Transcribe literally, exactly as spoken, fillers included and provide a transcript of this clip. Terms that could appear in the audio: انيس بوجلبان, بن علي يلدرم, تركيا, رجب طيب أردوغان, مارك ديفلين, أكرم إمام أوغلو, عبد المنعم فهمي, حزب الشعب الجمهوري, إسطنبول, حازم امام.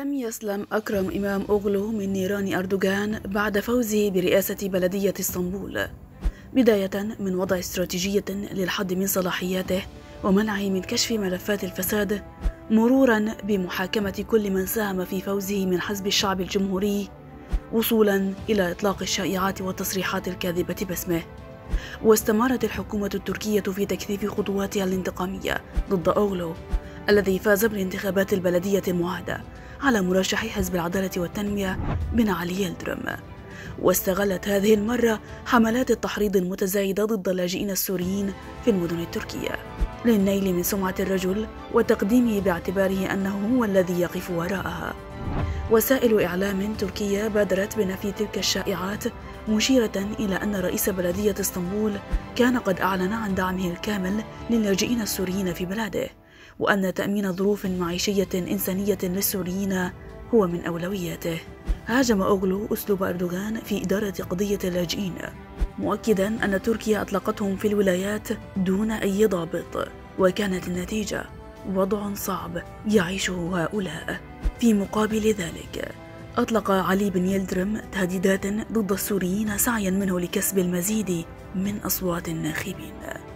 لم يسلم أكرم إمام أوغلو من نيران أردوغان بعد فوزه برئاسة بلدية إسطنبول، بداية من وضع استراتيجية للحد من صلاحياته ومنعه من كشف ملفات الفساد، مرورا بمحاكمة كل من ساهم في فوزه من حزب الشعب الجمهوري، وصولا إلى إطلاق الشائعات والتصريحات الكاذبة باسمه. واستمرت الحكومة التركية في تكثيف خطواتها الانتقامية ضد أوغلو الذي فاز بالانتخابات البلدية المعادة على مرشح حزب العدالة والتنمية بن علي يلدرم. واستغلت هذه المرة حملات التحريض المتزايدة ضد اللاجئين السوريين في المدن التركية للنيل من سمعة الرجل وتقديمه باعتباره أنه هو الذي يقف وراءها. وسائل إعلام تركية بادرت بنفي تلك الشائعات، مشيرة إلى أن رئيس بلدية إسطنبول كان قد أعلن عن دعمه الكامل للاجئين السوريين في بلاده، وأن تأمين ظروف معيشية إنسانية للسوريين هو من أولوياته. هاجم أوغلو أسلوب أردوغان في إدارة قضية اللاجئين، مؤكدا أن تركيا أطلقتهم في الولايات دون أي ضابط، وكانت النتيجة وضع صعب يعيشه هؤلاء. في مقابل ذلك أطلق علي بن يلدرم تهديدات ضد السوريين سعيا منه لكسب المزيد من أصوات الناخبين.